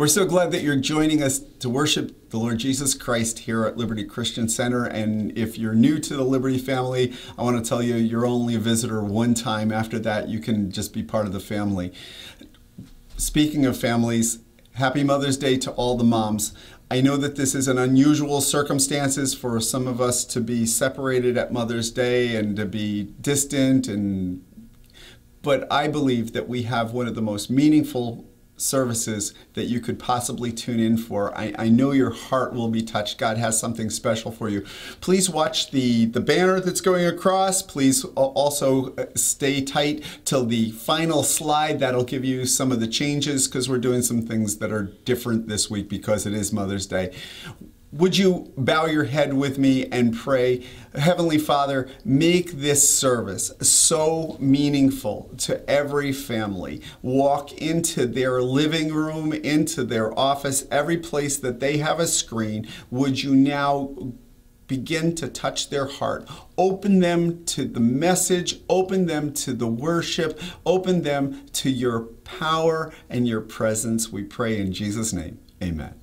We're so glad that you're joining us to worship the Lord Jesus Christ here at Liberty Christian Center. And if you're new to the Liberty family, I want to tell you, you're only a visitor one time. After that, you can just be part of the family. Speaking of families, happy Mother's Day to all the moms. I know that this is an unusual circumstances for some of us to be separated at Mother's Day and to be distant, and but I believe that we have one of the most meaningful services that you could possibly tune in for. I know your heart will be touched. God has something special for you. Please watch the banner that's going across. Please also stay tight till the final slide. That'll give you some of the changes, because we're doing some things that are different this week because it is Mother's Day. Would you bow your head with me and pray? Heavenly Father, make this service so meaningful to every family. Walk into their living room, into their office, every place that they have a screen. Would you now begin to touch their heart? Open them to the message, open them to the worship, open them to your power and your presence. We pray in Jesus' name, amen.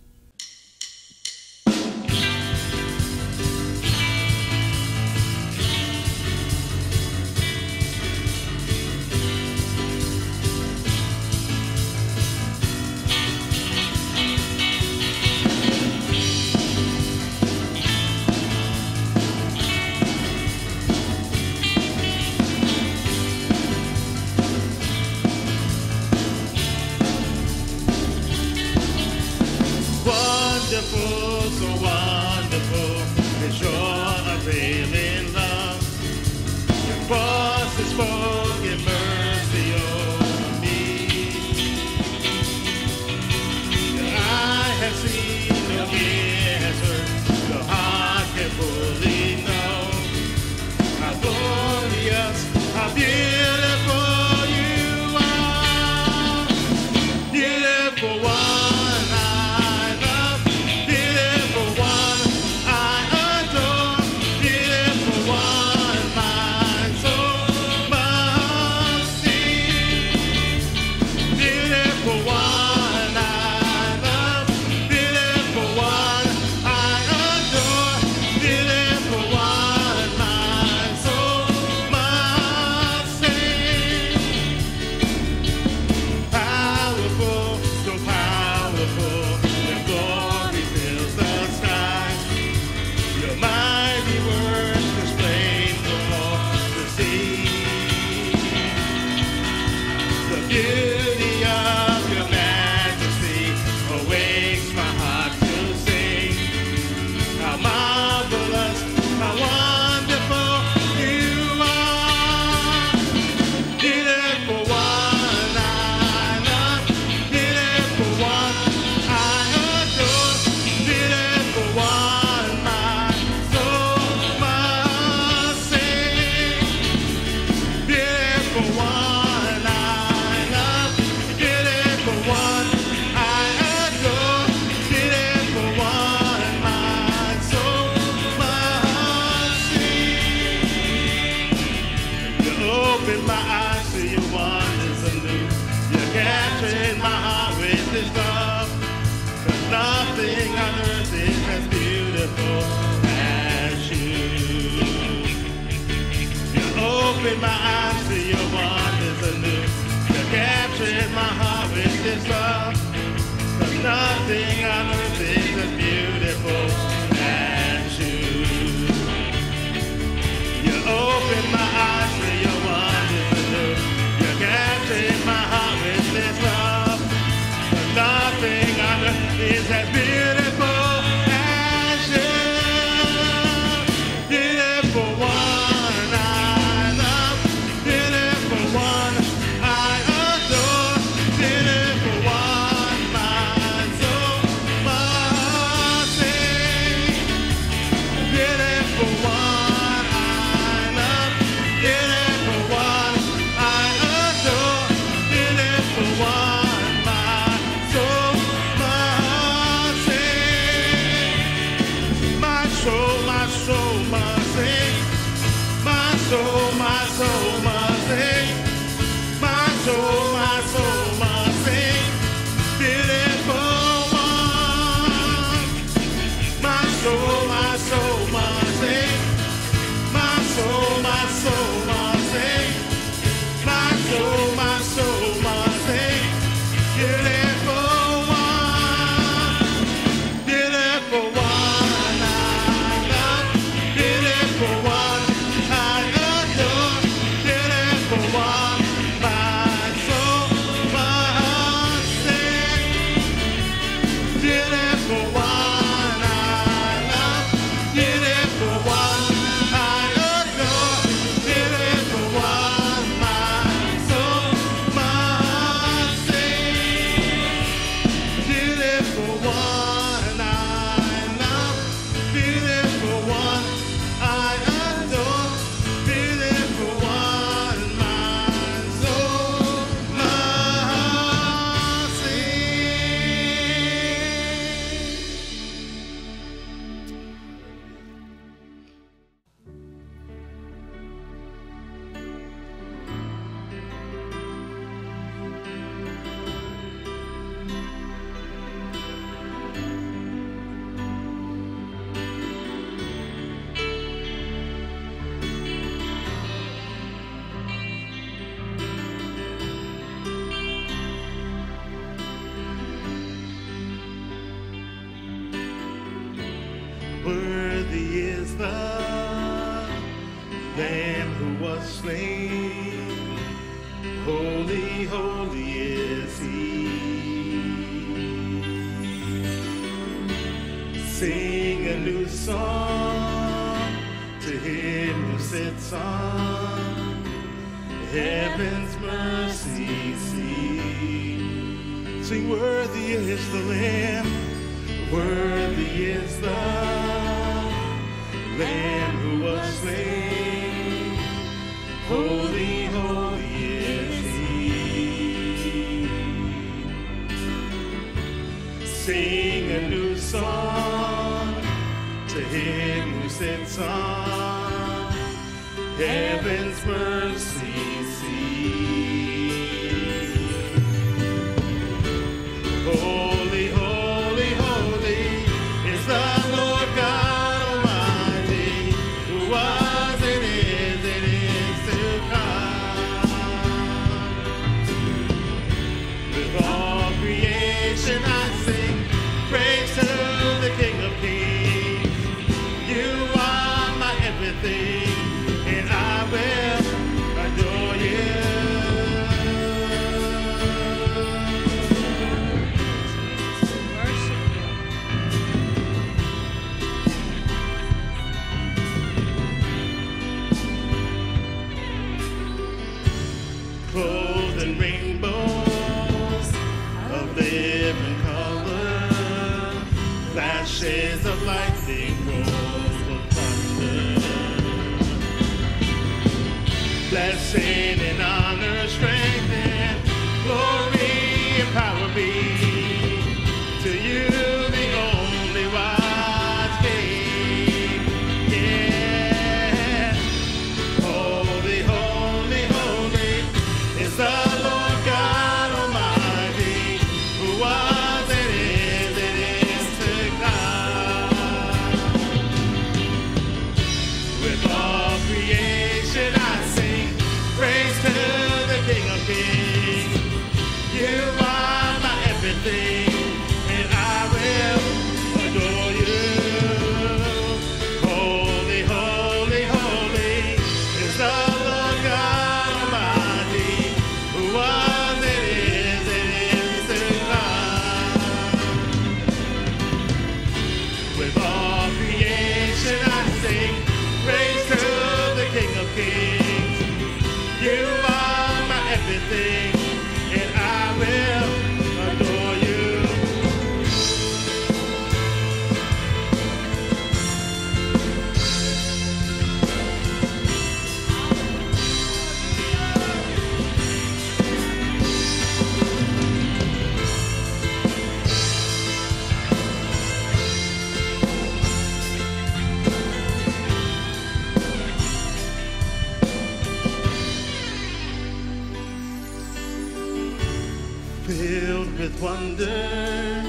is the Lamb who was slain. Holy, holy is he. Sing a new song to him who sits on heaven's mercy seat. Sing, worthy is the Lamb, worthy is the Lamb who was slain. Holy, holy is he. Sing a new song to him who sits on heaven's mercy. Holy, holy, holy is the Lord God Almighty, who was and is to come. With all creation I sing praise to the King of Kings. You are my everything, and I will adore you. Clothed in rainbows of living color, flashes of lightning, rolls of thunder. Blessing and honor, strength and glory and power be to you, the only wise King. Yeah. Holy, holy, holy is the Lord God Almighty, who was and is to come. With all creation I sing praise to the King of Kings. You are my everything. Wonder,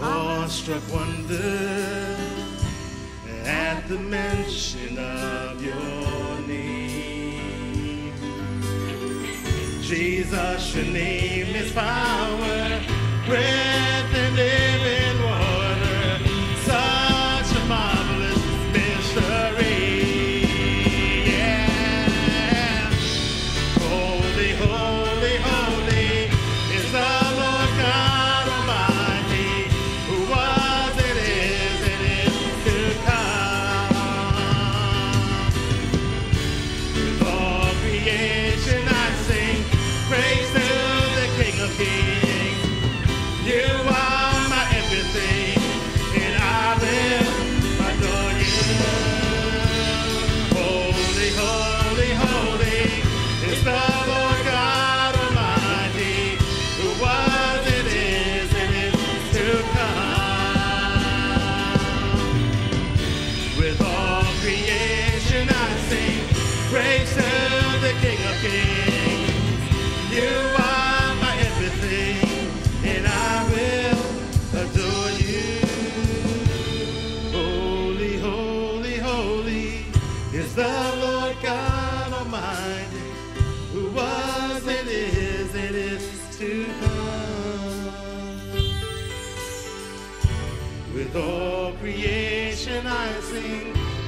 awestruck wonder at the mention of your name. Jesus, your name is power, breath and living water, such a marvelous mystery. Yeah. Holy, holy, holy is the King. You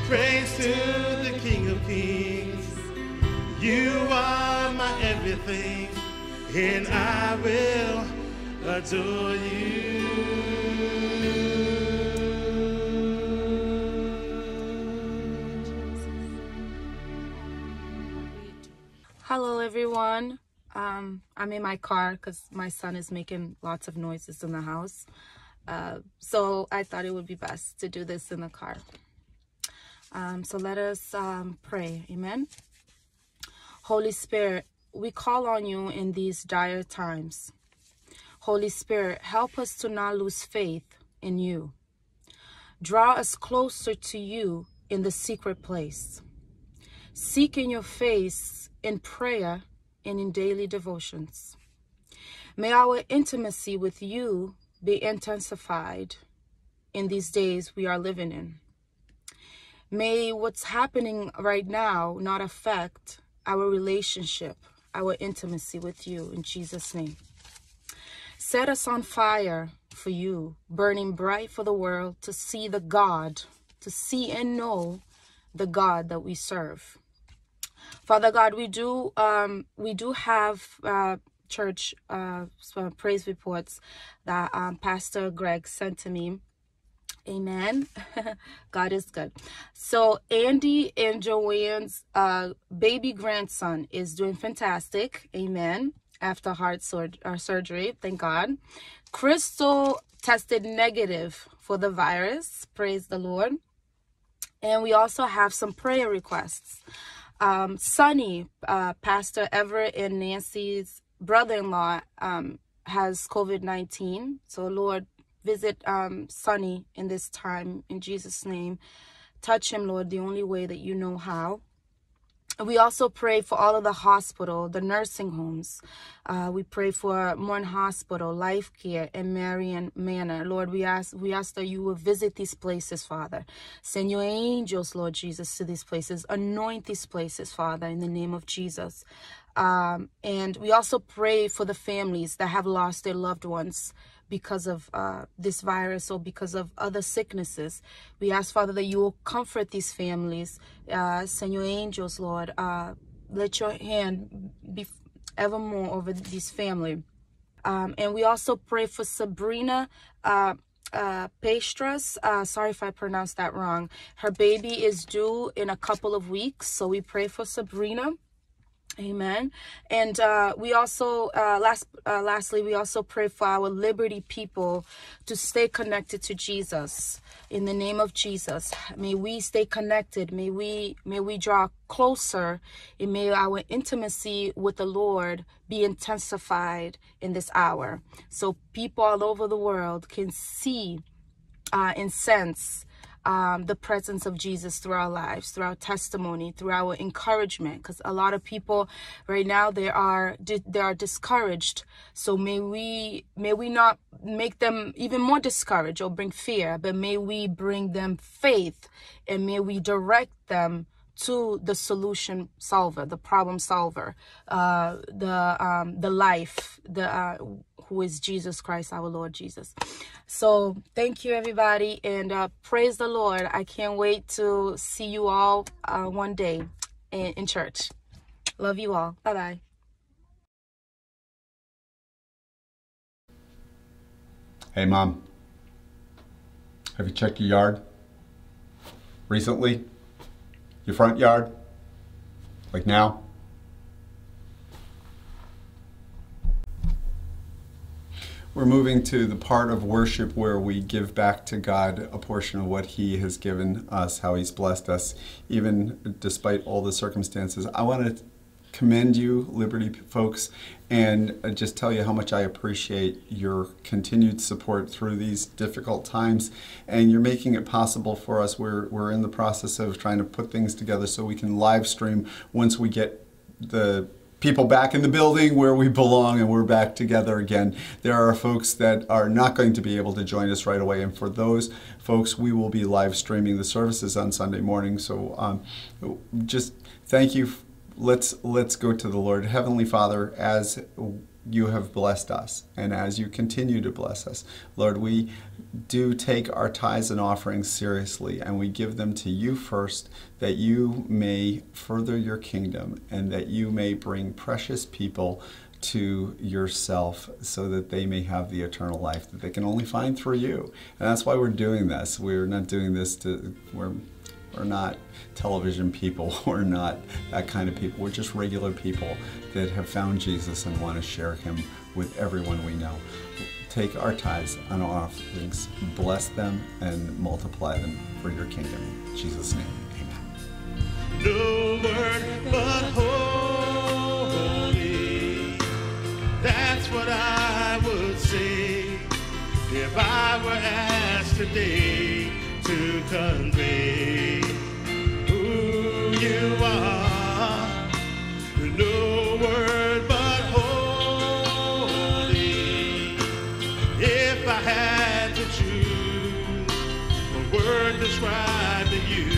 Praise to the King of Kings. You are my everything, and I will adore you. Hello, everyone. I'm in my car because my son is making lots of noises in the house. So I thought it would be best to do this in the car. So let us pray. Amen. Holy Spirit, we call on you in these dire times. Holy Spirit, help us to not lose faith in you. Draw us closer to you in the secret place. Seek in your face in prayer and in daily devotions. May our intimacy with you be intensified in these days we are living in. May what's happening right now not affect our relationship, our intimacy with you, in Jesus' name. Set us on fire for you, burning bright for the world to see the God, to see and know the God that we serve. Father God, we do have church praise reports that Pastor Greg sent to me. Amen. God is good. So Andy and Joanne's baby grandson is doing fantastic. Amen. After heart surgery. Thank God. Crystal tested negative for the virus. Praise the Lord. And we also have some prayer requests. Sonny, Pastor Everett and Nancy's brother-in-law, has COVID-19. So Lord, visit Sonny in this time, in Jesus' name. Touch him, Lord, the only way that you know how. We also pray for all of the hospital, the nursing homes. We pray for Mourn Hospital, Life Care, and Marion Manor. Lord, we ask that you will visit these places, Father. Send your angels, Lord Jesus, to these places. Anoint these places, Father, in the name of Jesus. And we also pray for the families that have lost their loved ones because of this virus or because of other sicknesses. We ask, Father, that you will comfort these families. Send your angels, Lord. Let your hand be evermore over this family. And we also pray for Sabrina Pastras. Sorry if I pronounced that wrong. Her baby is due in a couple of weeks, so we pray for Sabrina. Amen. And we also lastly, we also pray for our Liberty people to stay connected to Jesus. In the name of Jesus, may we stay connected. May we draw closer, and may our intimacy with the Lord be intensified in this hour, so people all over the world can see and sense the presence of Jesus through our lives, through our testimony, through our encouragement, because a lot of people right now, they are discouraged. So may we not make them even more discouraged or bring fear, but may we bring them faith, and may we direct them to the solution solver, the problem solver, the life, who is Jesus Christ, our Lord Jesus. So thank you, everybody, and praise the Lord. I can't wait to see you all one day in church. Love you all. Bye-bye. Hey, Mom. Have you checked your yard recently? Your front yard? Like now? We're moving to the part of worship where we give back to God a portion of what He has given us, how He's blessed us, even despite all the circumstances. I want to commend you, Liberty folks, and just tell you how much I appreciate your continued support through these difficult times. And you're making it possible for us. We're in the process of trying to put things together so we can live stream once we get the people back in the building where we belong and we're back together again. There are folks that are not going to be able to join us right away, and for those folks, we will be live streaming the services on Sunday morning. So just thank you. Let's go to the Lord. Heavenly Father, as you have blessed us, and as you continue to bless us, Lord, we do take our tithes and offerings seriously, and we give them to you first, that you may further your kingdom, and that you may bring precious people to yourself, so that they may have the eternal life that they can only find through you. And that's why we're doing this. We're not doing this to, we're not television people, we're not that kind of people. We're just regular people that have found Jesus and want to share him with everyone we know. Take our tithes and our offerings, bless them, and multiply them for your kingdom. In Jesus' name, amen. No word but holy, that's what I would say if I were asked today to convey. You are no word but holy. If I had to choose a word described to you,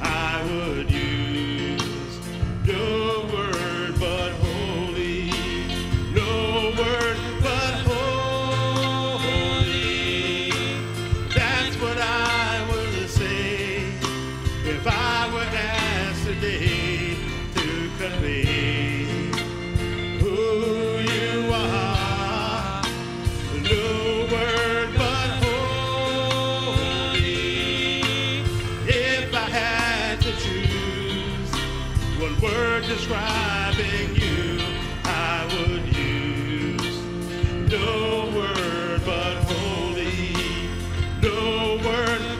I would use no word but holy. No word but holy. That's what I would say if I were asked today to convey who you are. No word but holy. If I had to choose one word describing you, I would use no word but holy. No word but holy.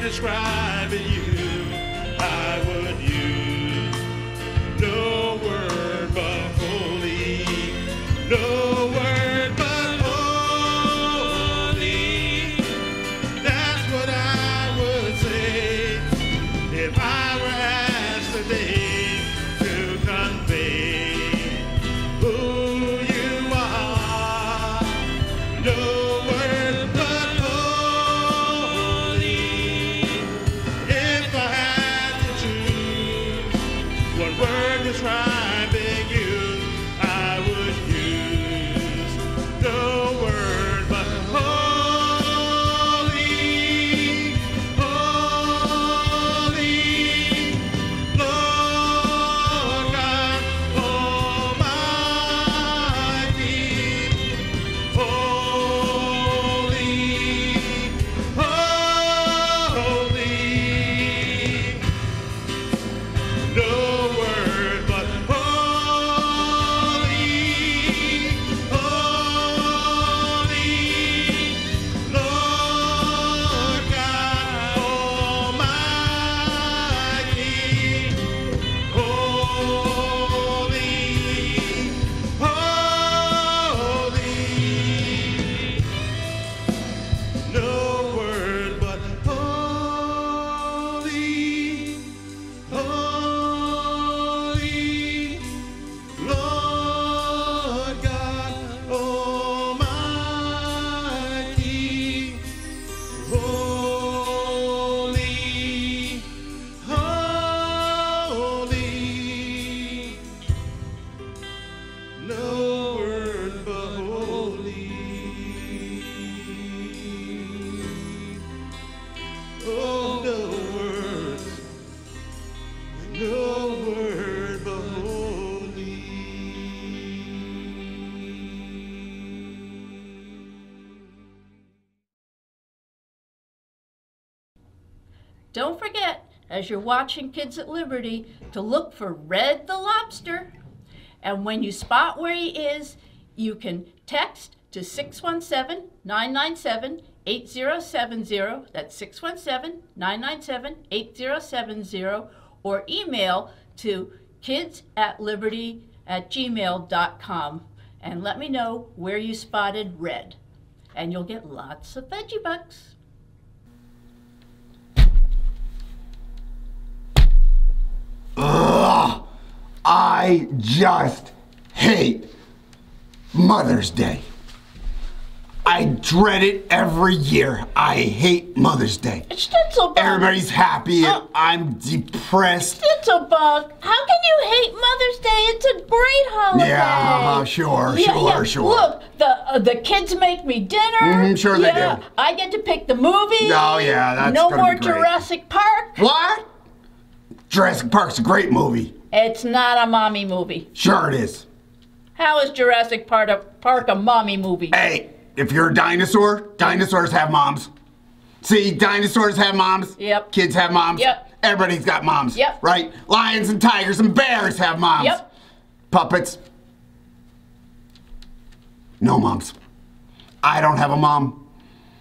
Describing you, I would use no word but holy, no word but holy. That's what I would say if I were asked today to convey who you are. No. Don't forget, as you're watching Kids at Liberty, to look for Red the Lobster. And when you spot where he is, you can text to 617-997-8070, that's 617-997-8070, or email to kidsatliberty@gmail.com and let me know where you spotted Red. And you'll get lots of veggie bucks. I just hate Mother's Day. I dread it every year. I hate Mother's Day. It's not so bad. Everybody's happy and I'm depressed. It's not so bad. How can you hate Mother's Day? It's a great holiday. Yeah, sure. Look, the kids make me dinner. Sure they do. I get to pick the movie. Oh yeah, that's gonna be great. No more Jurassic Park. What? Jurassic Park's a great movie. It's not a mommy movie. Sure it is. How is Jurassic Park a mommy movie? Hey. If you're a dinosaur, dinosaurs have moms. See, dinosaurs have moms. Yep. Kids have moms. Yep. Everybody's got moms. Yep. Right? Lions and tigers and bears have moms. Yep. Puppets. No moms. I don't have a mom.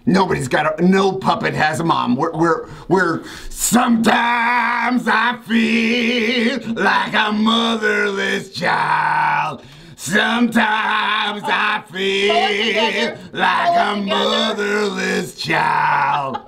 Nobody's got a... No puppet has a mom. We're sometimes I feel like a motherless child. Sometimes I feel like a motherless child.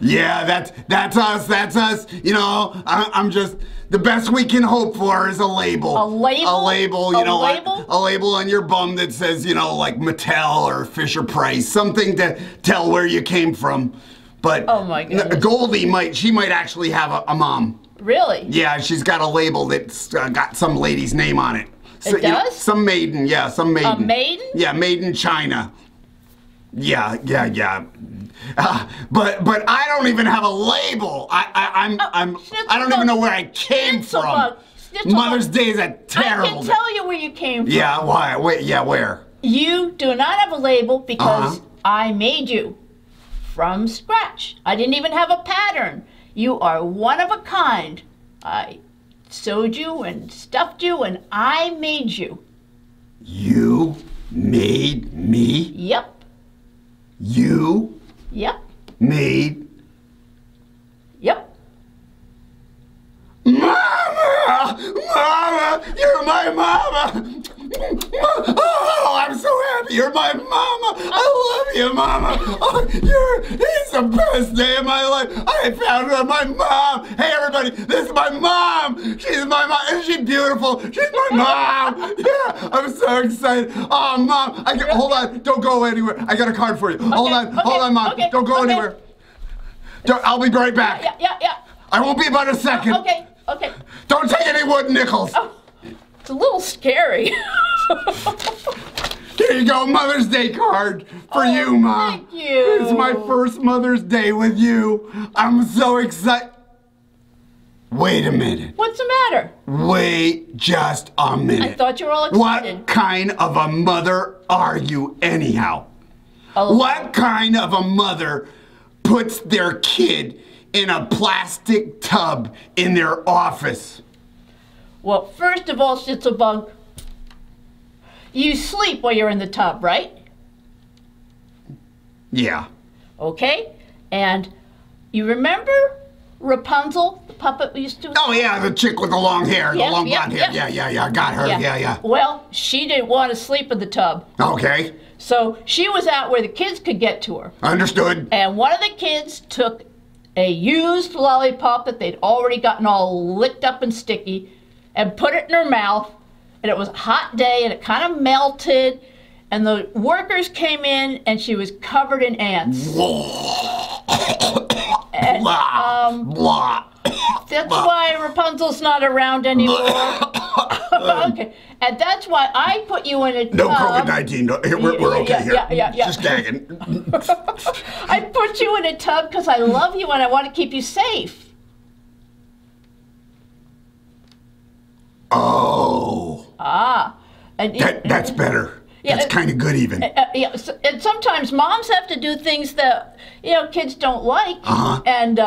Yeah, that's us. That's us. You know, I'm just the best we can hope for is a label. A label. A label. You know, a label on your bum that says, you know, like Mattel or Fisher Price, something to tell where you came from. But oh my goodness. Goldie might actually have a mom. Really? Yeah, she's got a label that's got some lady's name on it. So, it does? You know, some maiden, yeah, some maiden. A maiden? Yeah, maiden China. Yeah. But I don't even have a label. I don't even know where I came from. Mother's Day is a terrible. I can tell you where you came from. Yeah, why? Wait, yeah, where? You do not have a label because I made you from scratch. I didn't even have a pattern. You are one of a kind. I sewed you and stuffed you and I made you. You made me? Yep. You? Yep. Made? Yep. Mama! Mama! You're my mama! Oh, I'm so happy you're my mama! I love you, mama! Oh, it's the best day of my life! I found my mom! Hey, everybody, this is my mom! She's my mom! Isn't she beautiful? She's my mom! Yeah, I'm so excited! Oh, mom! Hold on, don't go anywhere! I got a card for you! Okay, hold on, mom! Okay, don't go anywhere! I'll be right back! Yeah. I won't be about a second! Okay. Don't take any wood nickels! Oh. It's a little scary. Here you go, Mother's Day card for you, Mom. Thank you. It's my first Mother's Day with you. I'm so excited. Wait a minute. What's the matter? Wait just a minute. I thought you were all excited. What kind of a mother are you anyhow? What kind of a mother puts their kid in a plastic tub in their office? Well, first of all, Schnitzelbug, you sleep while you're in the tub, right? Yeah. Okay, and you remember Rapunzel, the puppet we used to... Oh, yeah, the chick with the long hair, the long blonde hair. Yeah, I got her, yeah. Well, she didn't want to sleep in the tub. Okay. So she was out where the kids could get to her. Understood. And one of the kids took a used lollipop that they'd already gotten all licked up and sticky, and put it in her mouth, and it was a hot day, and it kind of melted, and the workers came in, and she was covered in ants. And, that's why Rapunzel's not around anymore. Okay, and that's why I put you in a tub. No COVID-19, no, we're okay here. Yeah. Just gagging. I put you in a tub because I love you and I want to keep you safe. Oh. Ah. And that's better. Yeah, that's kind of good even. So, and sometimes moms have to do things that, you know, kids don't like. And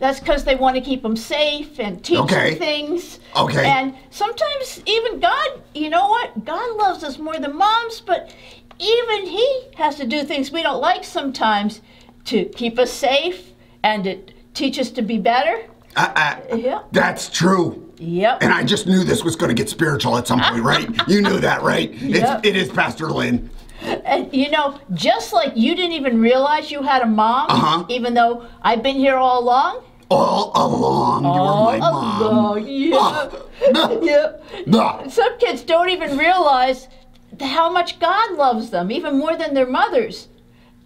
that's because they want to keep them safe and teach them things. Okay. And sometimes even God, you know what? God loves us more than moms, but even He has to do things we don't like sometimes to keep us safe and to teach us to be better. That's true. Yep. And I just knew this was going to get spiritual at some point, right? You knew that, right? Yep. It is Pastor Lynn. And you know, just like you didn't even realize you had a mom, even though I've been here all along. all along you were my mom. Yeah. Some kids don't even realize how much God loves them, even more than their mothers.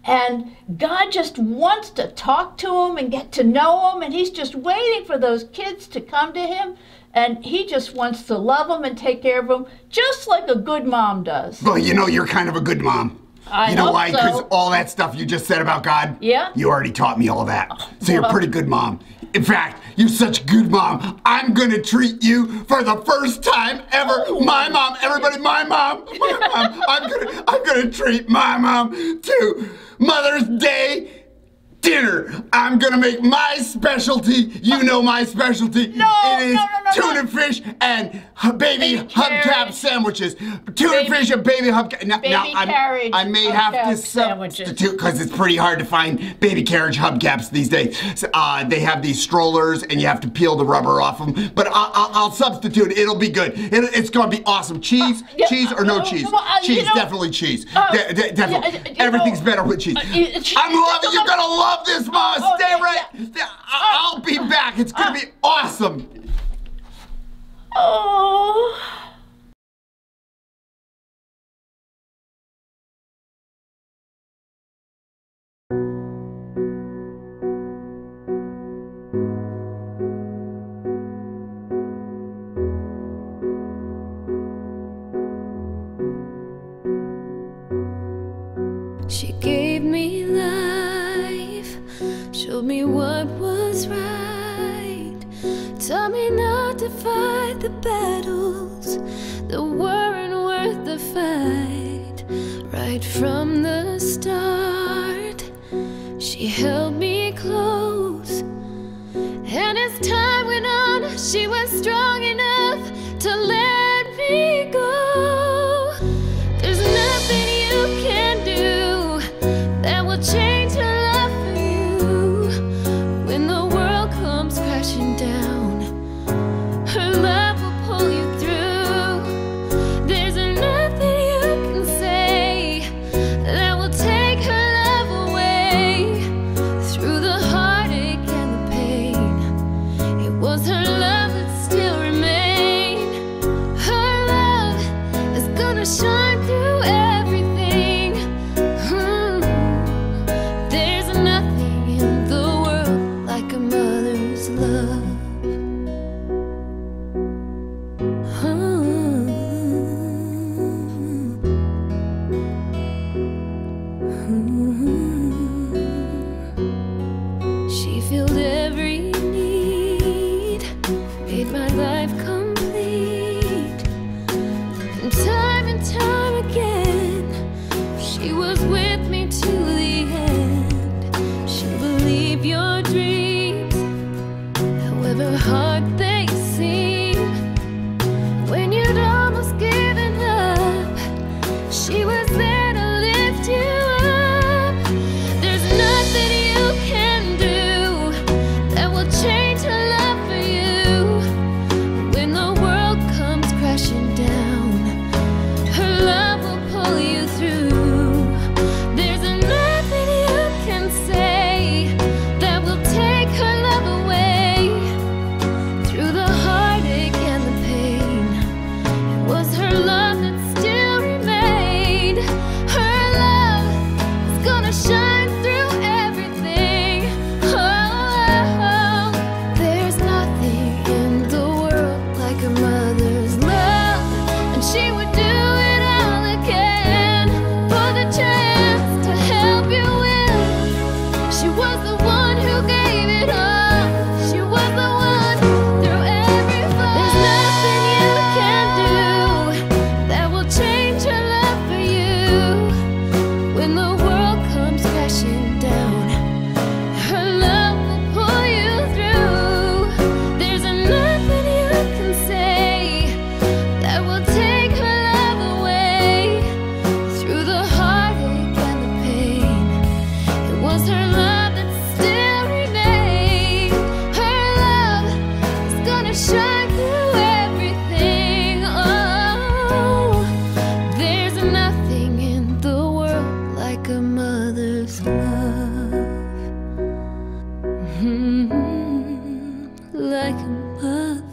And God just wants to talk to them and get to know them, and he's just waiting for those kids to come to him, and he just wants to love them and take care of them, just like a good mom does. Well, you know, you're kind of a good mom. I know why? Because all that stuff you just said about God, you already taught me all that. So you're a pretty good mom. In fact, you're such a good mom. I'm going to treat you for the first time ever. My mom, everybody, my mom. I'm going to treat my mom to Mother's Day dinner. I'm going to make my specialty. You know my specialty. It is tuna fish and baby hubcap sandwiches. Tuna fish and baby hubcap. Now I may have to substitute because it's pretty hard to find baby carriage hubcaps these days. So, they have these strollers and you have to peel the rubber off them. But I'll substitute. It'll be good. It's going to be awesome. Cheese, cheese or no cheese? Cheese, definitely cheese. Definitely. Everything's better with cheese. I'm loving. You're gonna love this, Ma. Stay right. I'll be back. It's gonna be awesome. Oh. She gave me life, showed me what was right, taught me not to fight the battles that weren't worth the fight. Right from the start, she held me close, and as time went on, she was strong enough to let me go. There's nothing you can do that will change her love for you. When the world comes crashing down, her love will pull you through. There's nothing you can say that will take her love away. Through the heartache and the pain, it was her love that still remained. Her love is gonna shine through everything. There's nothing in the world like a mother's love. Mother's love.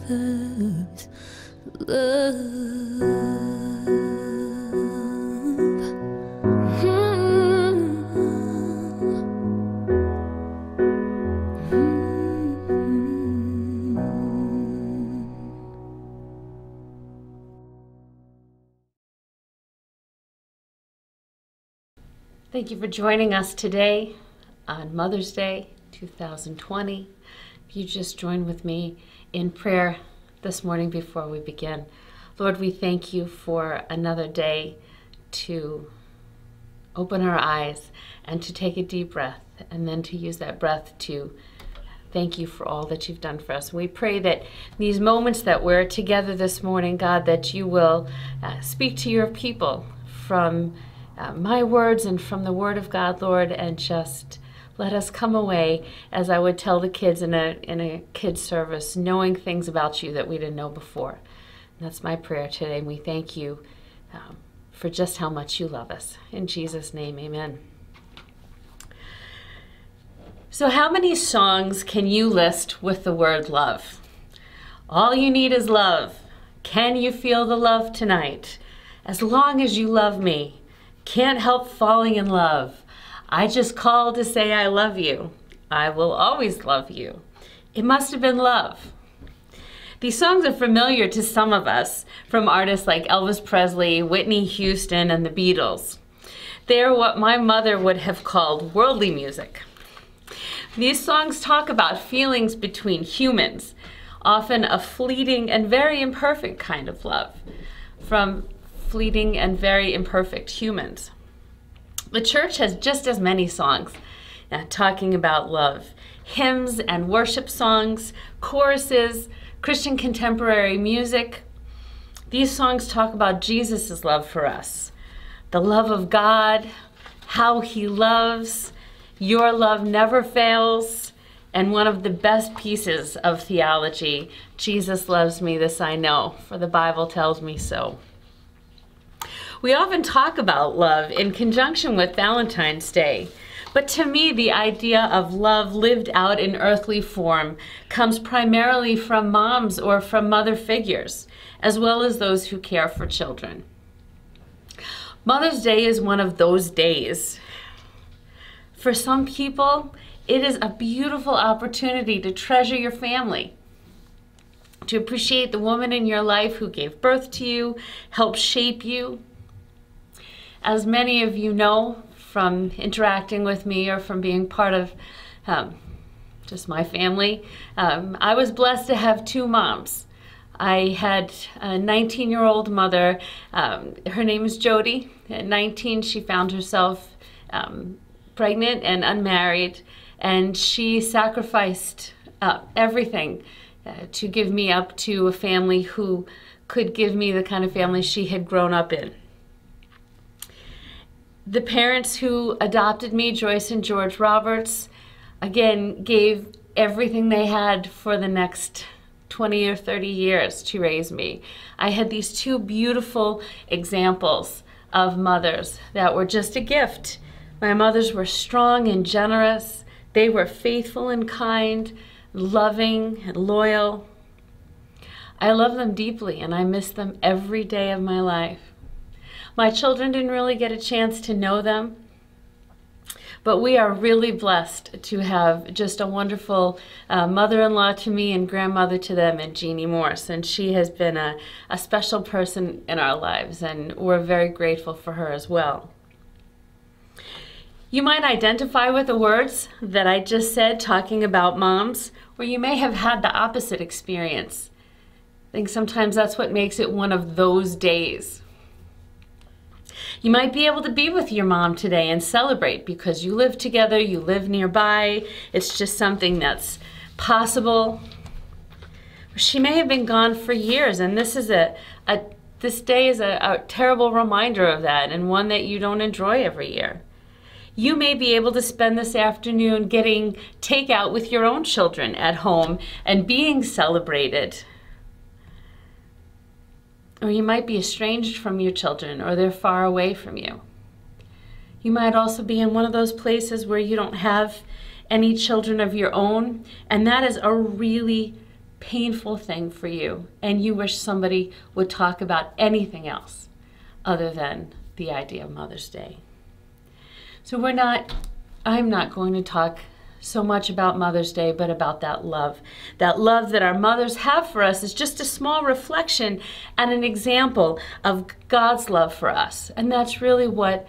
Father's love. Thank you for joining us today on Mother's Day 2020. If you just join with me in prayer this morning before we begin. Lord, we thank you for another day to open our eyes and to take a deep breath, and then to use that breath to thank you for all that you've done for us. We pray that these moments that we're together this morning, God, that you will speak to your people from my words and from the Word of God, Lord, and just let us come away, as I would tell the kids in a kids service, knowing things about you that we didn't know before. And that's my prayer today, and we thank you for just how much you love us. In Jesus' name, amen. So how many songs can you list with the word love? All you need is love. Can you feel the love tonight? As long as you love me. Can't help falling in love. I just called to say I love you. I will always love you. It must have been love. These songs are familiar to some of us from artists like Elvis Presley, Whitney Houston, and the Beatles. They are what my mother would have called worldly music. These songs talk about feelings between humans, often a fleeting and very imperfect kind of love from fleeting and very imperfect humans. The church has just as many songs talking about love. Hymns and worship songs, choruses, Christian contemporary music. These songs talk about Jesus' love for us, the love of God, how he loves, your love never fails, and one of the best pieces of theology, Jesus loves me, this I know, for the Bible tells me so. We often talk about love in conjunction with Valentine's Day, but to me the idea of love lived out in earthly form comes primarily from moms or from mother figures, as well as those who care for children. Mother's Day is one of those days. For some people, it is a beautiful opportunity to treasure your family, to appreciate the woman in your life who gave birth to you, helped shape you. As many of you know from interacting with me or from being part of just my family, I was blessed to have two moms. I had a 19-year-old mother. Her name is Jody. At 19, she found herself pregnant and unmarried, and she sacrificed everything to give me up to a family who could give me the kind of family she had grown up in. The parents who adopted me, Joyce and George Roberts, again, gave everything they had for the next 20 or 30 years to raise me. I had these two beautiful examples of mothers that were just a gift. My mothers were strong and generous. They were faithful and kind, loving and loyal. I love them deeply, and I miss them every day of my life. My children didn't really get a chance to know them, but we are really blessed to have just a wonderful mother-in-law to me and grandmother to them, and Jeannie Morse, and she has been a special person in our lives, and we're very grateful for her as well. You might identify with the words that I just said talking about moms, or you may have had the opposite experience. I think sometimes that's what makes it one of those days. You might be able to be with your mom today and celebrate because you live together, you live nearby. It's just something that's possible. She may have been gone for years, and this is this day is a terrible reminder of that, and one that you don't enjoy every year. You may be able to spend this afternoon getting takeout with your own children at home and being celebrated. Or you might be estranged from your children, or they're far away from you. You might also be in one of those places where you don't have any children of your own, and that is a really painful thing for you and you wish somebody would talk about anything else other than the idea of Mother's Day. So I'm not going to talk so much about Mother's Day, but about that love. That love that our mothers have for us is just a small reflection and an example of God's love for us. And that's really what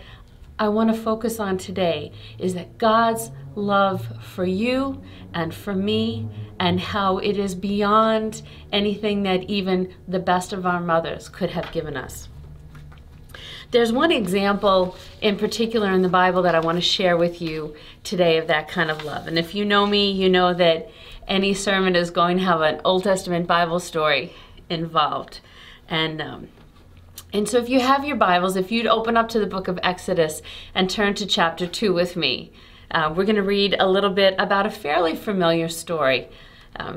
I want to focus on today, is that God's love for you and for me, and how it is beyond anything that even the best of our mothers could have given us. There's one example in particular in the Bible that I want to share with you today of that kind of love. And if you know me, you know that any sermon is going to have an Old Testament Bible story involved. And so if you have your Bibles, if you'd open up to the book of Exodus and turn to chapter 2 with me, we're going to read a little bit about a fairly familiar story.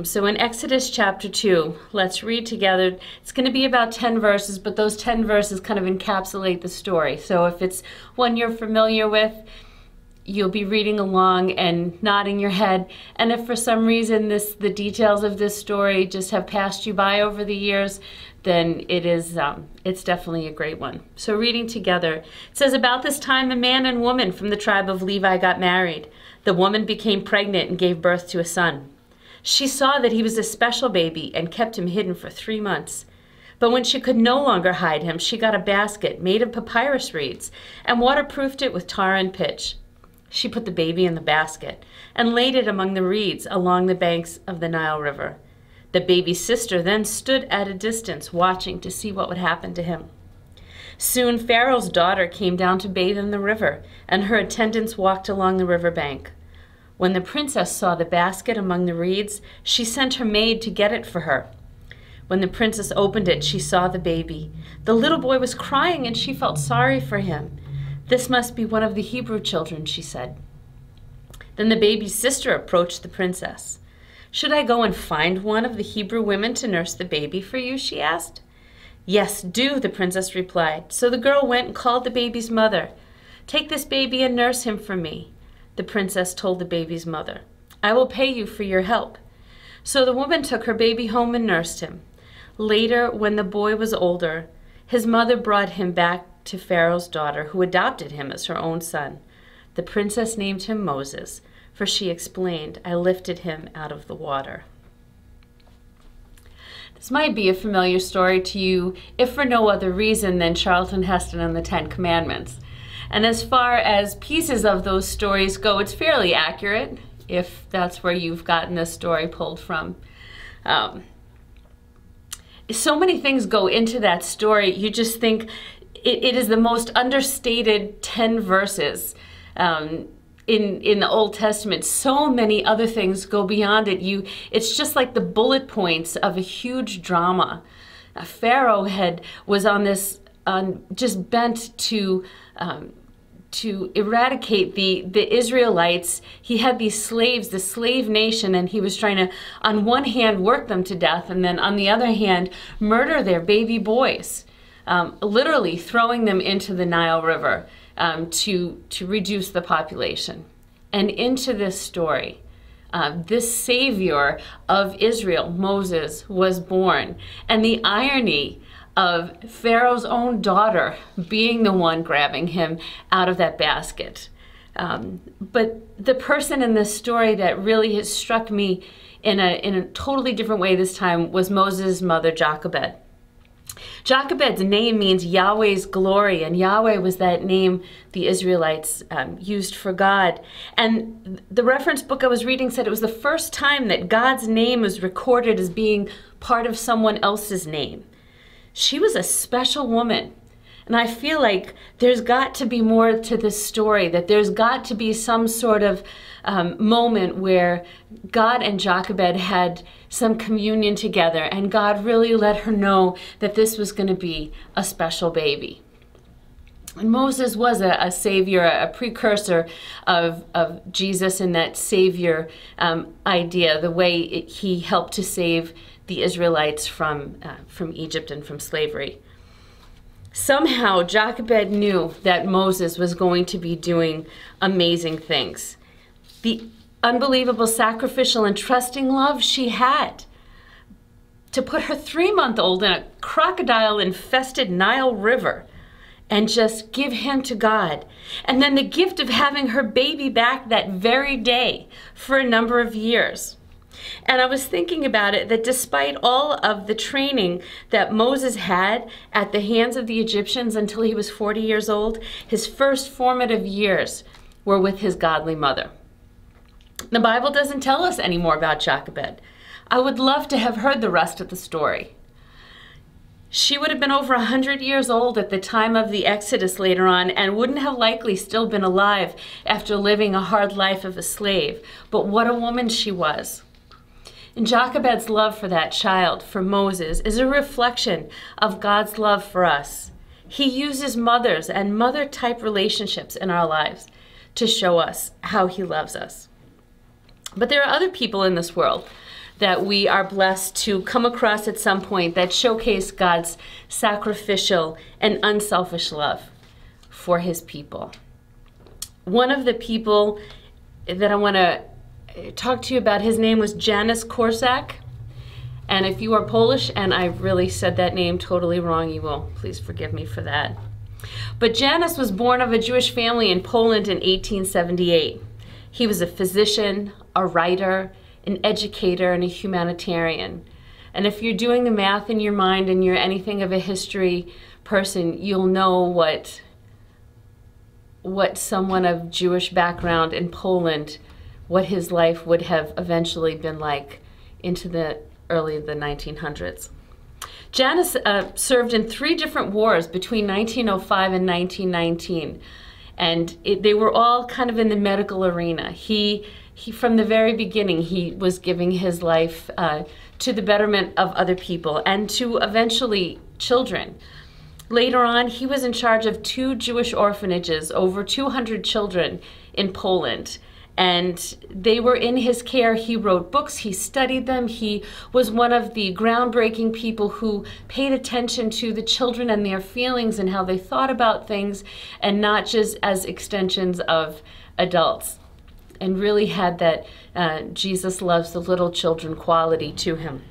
So in Exodus chapter 2, let's read together. It's going to be about 10 verses, but those 10 verses kind of encapsulate the story. So if it's one you're familiar with, you'll be reading along and nodding your head. And if for some reason the details of this story just have passed you by over the years, then it's definitely a great one. So reading together, it says, "About this time a man and woman from the tribe of Levi got married. The woman became pregnant and gave birth to a son. She saw that he was a special baby and kept him hidden for 3 months. But when she could no longer hide him, she got a basket made of papyrus reeds and waterproofed it with tar and pitch. She put the baby in the basket and laid it among the reeds along the banks of the Nile River. The baby's sister then stood at a distance watching to see what would happen to him. Soon Pharaoh's daughter came down to bathe in the river, and her attendants walked along the riverbank. When the princess saw the basket among the reeds, she sent her maid to get it for her. When the princess opened it, she saw the baby. The little boy was crying, and she felt sorry for him. 'This must be one of the Hebrew children,' she said. Then the baby's sister approached the princess. 'Should I go and find one of the Hebrew women to nurse the baby for you?' she asked. 'Yes, do,' the princess replied. So the girl went and called the baby's mother. 'Take this baby and nurse him for me,' the princess told the baby's mother. 'I will pay you for your help.' So the woman took her baby home and nursed him. Later, when the boy was older, his mother brought him back to Pharaoh's daughter, who adopted him as her own son. The princess named him Moses, for she explained, 'I lifted him out of the water.'" This might be a familiar story to you, if for no other reason than Charlton Heston and the 10 Commandments. And as far as pieces of those stories go, it's fairly accurate, if that's where you've gotten this story pulled from. So many things go into that story, you just think it is the most understated 10 verses in the Old Testament. So many other things go beyond it. It's just like the bullet points of a huge drama. Pharaoh was on this just bent to eradicate the Israelites. He had these slaves, the slave nation, and he was trying to, on one hand, work them to death, and then on the other hand, murder their baby boys, literally throwing them into the Nile River to reduce the population. And into this story, this savior of Israel, Moses, was born. And the irony of Pharaoh's own daughter being the one grabbing him out of that basket. But the person in this story that really has struck me in a totally different way this time was Moses' mother, Jochebed. Jochebed's name means Yahweh's glory, and Yahweh was that name the Israelites used for God. And the reference book I was reading said it was the first time that God's name was recorded as being part of someone else's name. She was a special woman, and I feel like there's got to be more to this story, that there's got to be some sort of moment where God and Jochebed had some communion together, and God really let her know that this was going to be a special baby. And Moses was a savior, a precursor of Jesus, and that savior idea, the way he helped to save the Israelites from Egypt and from slavery. Somehow Jochebed knew that Moses was going to be doing amazing things. The unbelievable sacrificial and trusting love she had to put her 3-month-old in a crocodile-infested Nile River and just give him to God. And then the gift of having her baby back that very day for a number of years. And I was thinking about it, that despite all of the training that Moses had at the hands of the Egyptians until he was 40 years old, his first formative years were with his godly mother. The Bible doesn't tell us any more about Jochebed. I would love to have heard the rest of the story. She would have been over 100 years old at the time of the Exodus later on, and wouldn't have likely still been alive after living a hard life of a slave. But what a woman she was. And Jochebed's love for that child, for Moses, is a reflection of God's love for us. He uses mothers and mother-type relationships in our lives to show us how he loves us. But there are other people in this world that we are blessed to come across at some point that showcase God's sacrificial and unselfish love for his people. One of the people that I want to talk to you about, his name was Janusz Korsak, and if you are Polish and I really said that name totally wrong, you will please forgive me for that. But Janusz was born of a Jewish family in Poland in 1878. He was a physician, a writer, an educator, and a humanitarian. And if you're doing the math in your mind and you're anything of a history person, you'll know what someone of Jewish background in Poland, what his life would have eventually been like into the early 1900s. Janusz served in 3 different wars between 1905 and 1919, and they were all kind of in the medical arena. He from the very beginning, he was giving his life to the betterment of other people and to eventually children. Later on, he was in charge of 2 Jewish orphanages, over 200 children in Poland. And they were in his care. He wrote books, he studied them, he was one of the groundbreaking people who paid attention to the children and their feelings and how they thought about things, and not just as extensions of adults, and really had that Jesus loves the little children quality to him.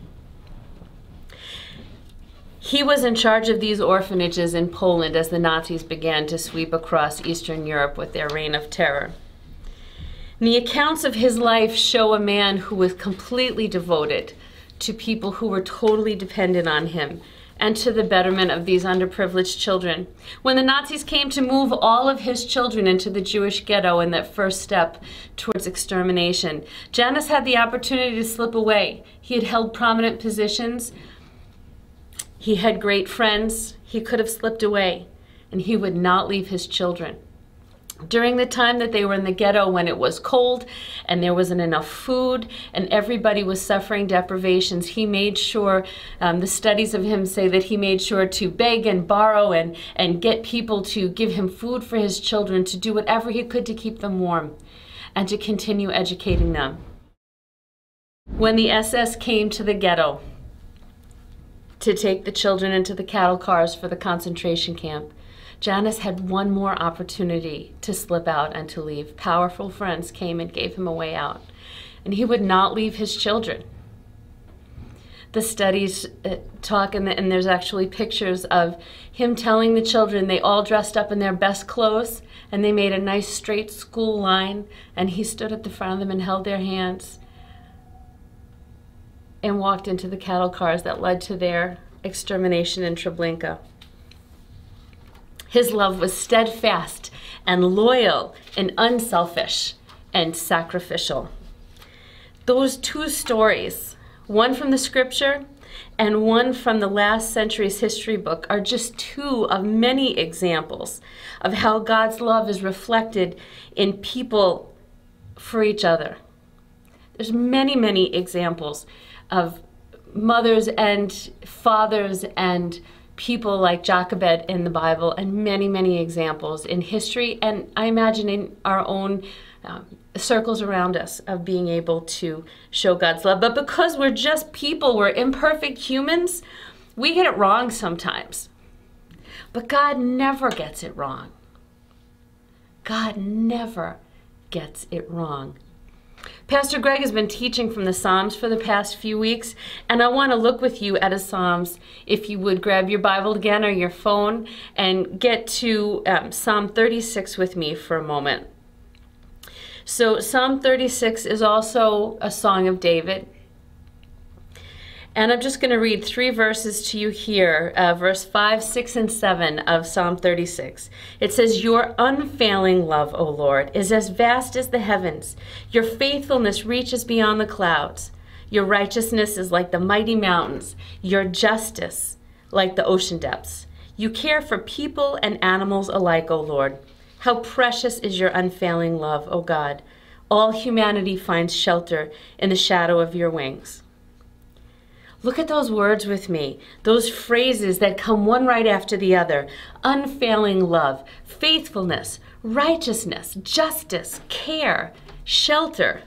He was in charge of these orphanages in Poland as the Nazis began to sweep across Eastern Europe with their reign of terror. And the accounts of his life show a man who was completely devoted to people who were totally dependent on him and to the betterment of these underprivileged children. When the Nazis came to move all of his children into the Jewish ghetto in that first step towards extermination, Janusz had the opportunity to slip away. He had held prominent positions. He had great friends. He could have slipped away, and he would not leave his children. During the time that they were in the ghetto, when it was cold and there wasn't enough food and everybody was suffering deprivations, he made sure, the studies of him say that he made sure to beg and borrow and get people to give him food for his children, to do whatever he could to keep them warm and to continue educating them. When the SS came to the ghetto to take the children into the cattle cars for the concentration camp, Janusz had one more opportunity to slip out and to leave. Powerful friends came and gave him a way out, and he would not leave his children. The studies talk, and there's actually pictures of him telling the children, they all dressed up in their best clothes, and they made a nice straight school line, and he stood at the front of them and held their hands and walked into the cattle cars that led to their extermination in Treblinka. His love was steadfast and loyal and unselfish and sacrificial. Those 2 stories, one from the scripture and one from the last century's history book, are just 2 of many examples of how God's love is reflected in people for each other. There's many, many examples of mothers and fathers and people like Jochebed in the Bible, and many, many examples in history, and I imagine in our own circles around us, of being able to show God's love. But because we're just people, we're imperfect humans, we get it wrong sometimes. But God never gets it wrong. God never gets it wrong. Pastor Greg has been teaching from the Psalms for the past few weeks, and I want to look with you at a Psalms. If you would grab your Bible again or your phone and get to Psalm 36 with me for a moment. So Psalm 36 is also a song of David. And I'm just going to read three verses to you here, verse 5, 6, and 7 of Psalm 36. It says, "Your unfailing love, O Lord, is as vast as the heavens. Your faithfulness reaches beyond the clouds. Your righteousness is like the mighty mountains. Your justice like the ocean depths. You care for people and animals alike, O Lord. How precious is your unfailing love, O God. All humanity finds shelter in the shadow of your wings." Look at those words with me, those phrases that come one right after the other. Unfailing love, faithfulness, righteousness, justice, care, shelter.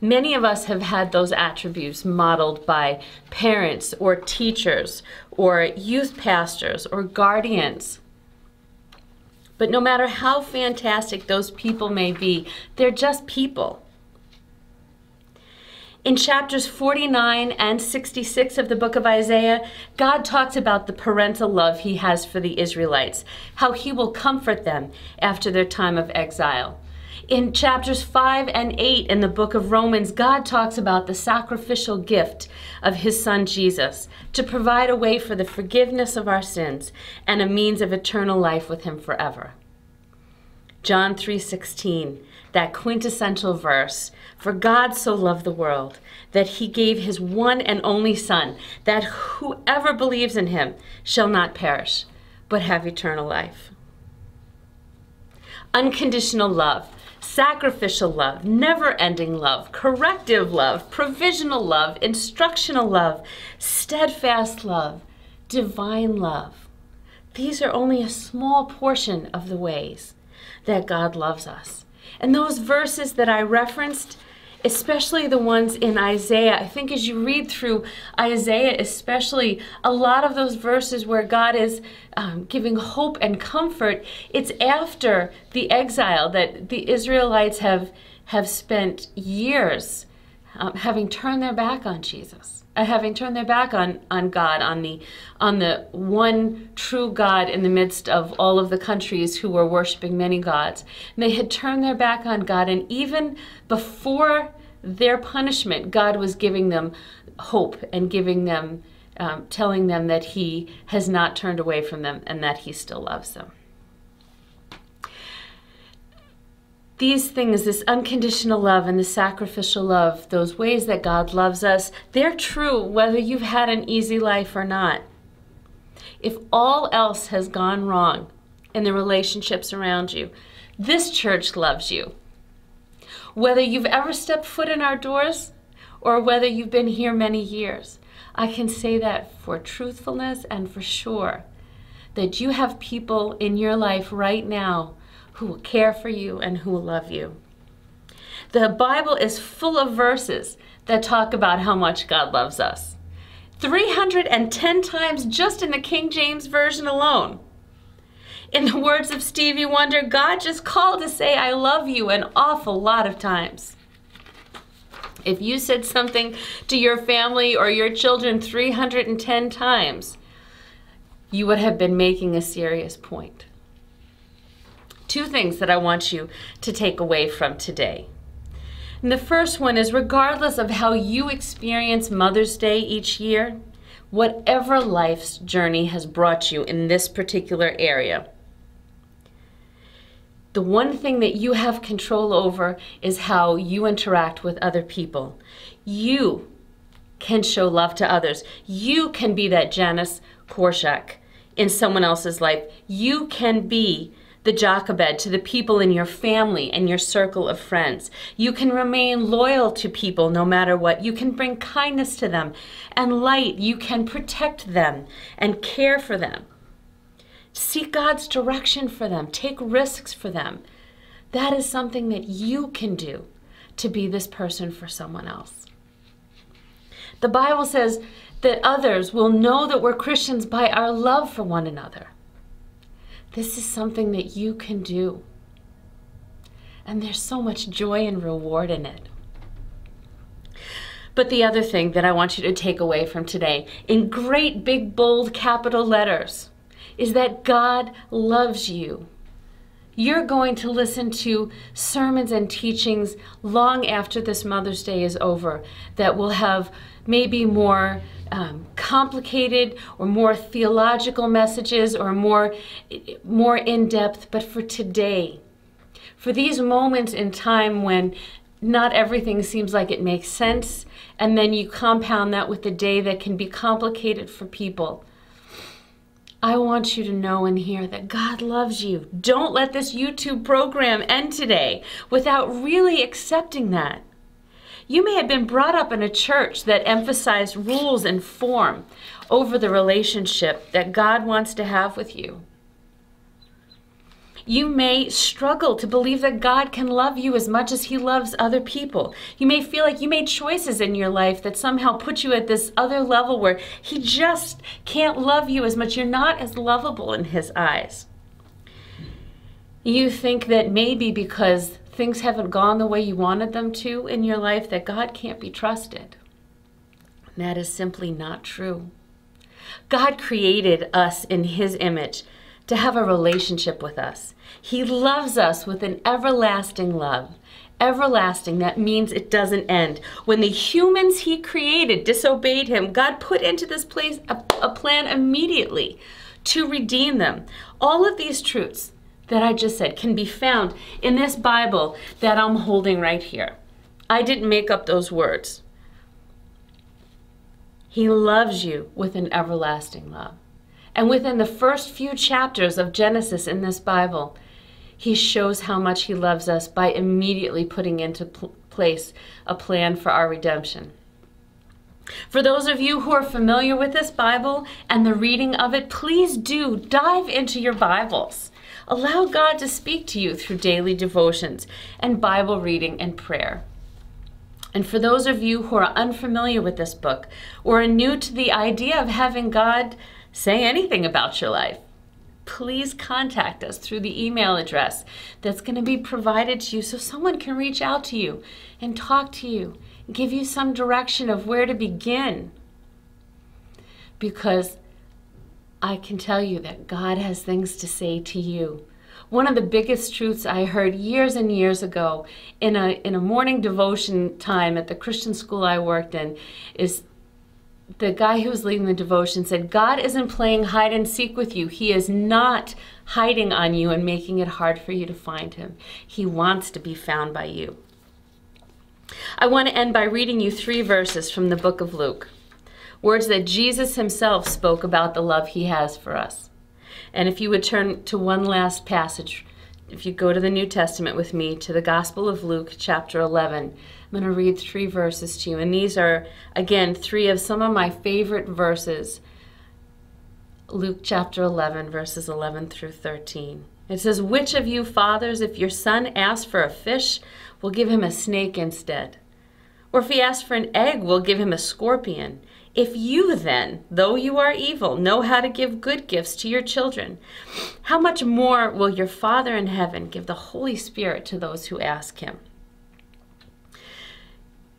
Many of us have had those attributes modeled by parents or teachers or youth pastors or guardians. But no matter how fantastic those people may be, they're just people. In chapters 49 and 66 of the book of Isaiah, God talks about the parental love he has for the Israelites, how he will comfort them after their time of exile. In chapters 5 and 8 in the book of Romans, God talks about the sacrificial gift of his son Jesus to provide a way for the forgiveness of our sins and a means of eternal life with him forever. John 3:16, that quintessential verse, "For God so loved the world that he gave his one and only Son, that whoever believes in him shall not perish, but have eternal life." Unconditional love, sacrificial love, never-ending love, corrective love, provisional love, instructional love, steadfast love, divine love. These are only a small portion of the ways that God loves us. And those verses that I referenced, especially the ones in Isaiah, I think as you read through Isaiah especially, a lot of those verses where God is giving hope and comfort, it's after the exile that the Israelites have spent years having turned their back on Jesus, having turned their back on God, on the one true God in the midst of all of the countries who were worshiping many gods. And they had turned their back on God, and even before their punishment, God was giving them hope and giving them, telling them that he has not turned away from them and that he still loves them. These things, this unconditional love and the sacrificial love, those ways that God loves us, they're true whether you've had an easy life or not. If all else has gone wrong in the relationships around you, this church loves you. Whether you've ever stepped foot in our doors or whether you've been here many years, I can say that for truthfulness and for sure that you have people in your life right now who will care for you and who will love you. The Bible is full of verses that talk about how much God loves us. 310 times just in the King James Version alone. In the words of Stevie Wonder, God just called to say, "I love you," an awful lot of times. If you said something to your family or your children 310 times, you would have been making a serious point. Two things that I want you to take away from today. And the first one is, regardless of how you experience Mother's Day each year, whatever life's journey has brought you in this particular area, the one thing that you have control over is how you interact with other people. You can show love to others. You can be that Janusz Korsak in someone else's life. You can be the Jochebed to the people in your family and your circle of friends. You can remain loyal to people no matter what. You can bring kindness to them and light. You can protect them and care for them. Seek God's direction for them. Take risks for them. That is something that you can do to be this person for someone else. The Bible says that others will know that we're Christians by our love for one another. This is something that you can do. and there's so much joy and reward in it. But the other thing that I want you to take away from today, in great big bold capital letters, is that God loves you. You're going to listen to sermons and teachings long after this Mother's Day is over that will have maybe more complicated or more theological messages or more in-depth, but for today, for these moments in time when not everything seems like it makes sense, and then you compound that with a day that can be complicated for people, I want you to know and hear that God loves you. Don't let this YouTube program end today without really accepting that. You may have been brought up in a church that emphasized rules and form over the relationship that God wants to have with you. You may struggle to believe that God can love you as much as he loves other people. You may feel like you made choices in your life that somehow put you at this other level where he just can't love you as much. You're not as lovable in his eyes. You think that maybe because things haven't gone the way you wanted them to in your life that God can't be trusted. And that is simply not true. God created us in his image to have a relationship with us. He loves us with an everlasting love. Everlasting, that means it doesn't end. When the humans he created disobeyed him, God put into this place a plan immediately to redeem them. All of these truths that I just said can be found in this Bible that I'm holding right here. I didn't make up those words. He loves you with an everlasting love. And within the first few chapters of Genesis in this Bible, he shows how much he loves us by immediately putting into place a plan for our redemption. For those of you who are familiar with this Bible and the reading of it, please do dive into your Bibles. Allow God to speak to you through daily devotions and Bible reading and prayer. And for those of you who are unfamiliar with this book or are new to the idea of having God say anything about your life, please contact us through the email address that's going to be provided to you so someone can reach out to you and talk to you and give you some direction of where to begin. Because I can tell you that God has things to say to you. One of the biggest truths I heard years and years ago in a morning devotion time at the Christian school I worked in is the guy who was leading the devotion said, God isn't playing hide and seek with you. He is not hiding on you and making it hard for you to find him. He wants to be found by you. I want to end by reading you 3 verses from the book of Luke, words that Jesus himself spoke about the love he has for us. And if you would turn to one last passage, if you go to the New Testament with me, to the Gospel of Luke, chapter 11, I'm going to read 3 verses to you, and these are, again, 3 of some of my favorite verses. Luke chapter 11, verses 11 through 13. It says, which of you fathers, if your son asks for a fish, will give him a snake instead? Or if he asks for an egg, will give him a scorpion? If you then, though you are evil, know how to give good gifts to your children, how much more will your Father in heaven give the Holy Spirit to those who ask him?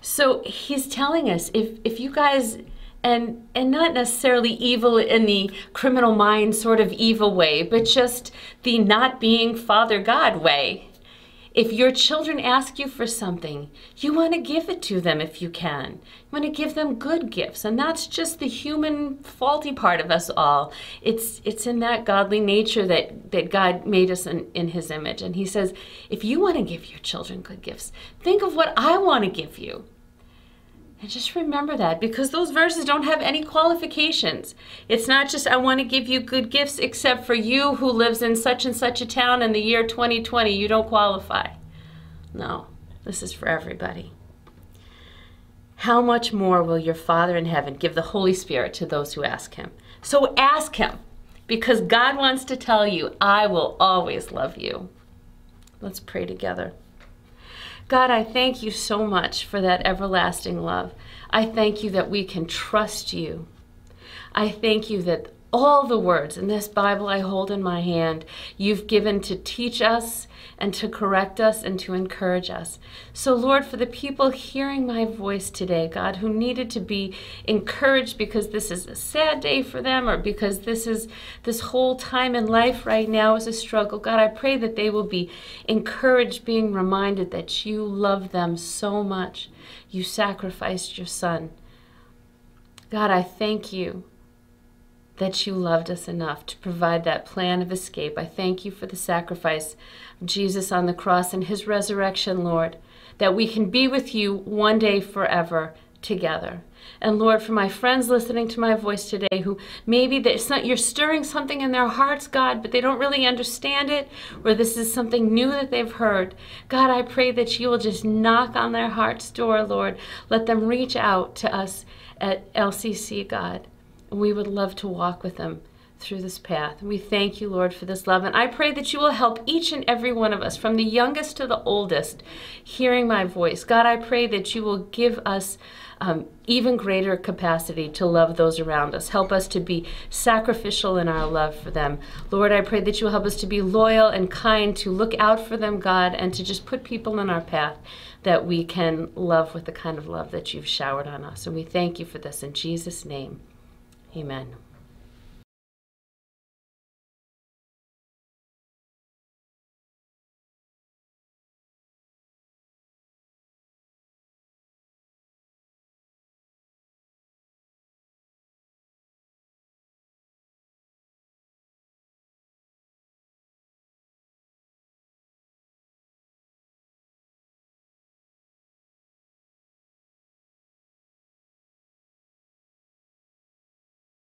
So he's telling us, if you guys, and not necessarily evil in the criminal mind sort of evil way, but just the not being Father God way, if your children ask you for something, you want to give it to them if you can. You want to give them good gifts. And that's just the human faulty part of us all. It's in that godly nature that God made us in his image. And he says, if you want to give your children good gifts, think of what I want to give you. And just remember that, because those verses don't have any qualifications. It's not just, I want to give you good gifts, except for you who lives in such and such a town in the year 2020, you don't qualify. No, this is for everybody. How much more will your Father in heaven give the Holy Spirit to those who ask him? So ask him, because God wants to tell you, I will always love you. Let's pray together. God, I thank you so much for that everlasting love. I thank you that we can trust you. I thank you that all the words in this Bible I hold in my hand, you've given to teach us and to correct us and to encourage us. So Lord, for the people hearing my voice today, God, who needed to be encouraged because this is a sad day for them, or because this whole time in life right now is a struggle, God, I pray that they will be encouraged, being reminded that you love them so much. You sacrificed your son. God, I thank you that you loved us enough to provide that plan of escape. I thank you for the sacrifice of Jesus on the cross and his resurrection, Lord, that we can be with you one day forever together. And Lord, for my friends listening to my voice today, who maybe you're stirring something in their hearts, God, but they don't really understand it, or this is something new that they've heard, God, I pray that you will just knock on their heart's door, Lord. Let them reach out to us at LCC, God. We would love to walk with them through this path. We thank you, Lord, for this love. And I pray that you will help each and every one of us, from the youngest to the oldest, hearing my voice. God, I pray that you will give us even greater capacity to love those around us. Help us to be sacrificial in our love for them. Lord, I pray that you will help us to be loyal and kind, to look out for them, God, and to just put people in our path that we can love with the kind of love that you've showered on us. And we thank you for this in Jesus' name. Amen.